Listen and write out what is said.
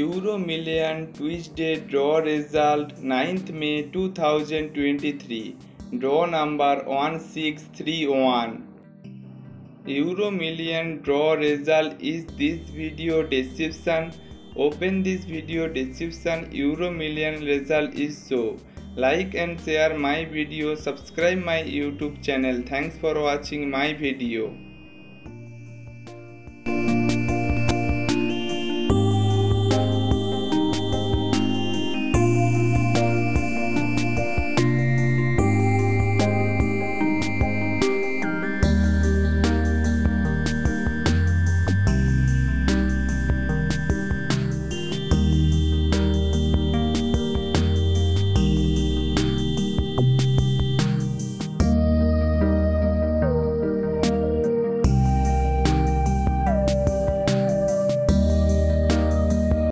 Euromillion Tuesday draw result 9th May 2023. Draw number 1631. Euromillion draw result is this video description. Open this video description. Euromillion result is so. Like and share my video. Subscribe my YouTube channel. Thanks for watching my video.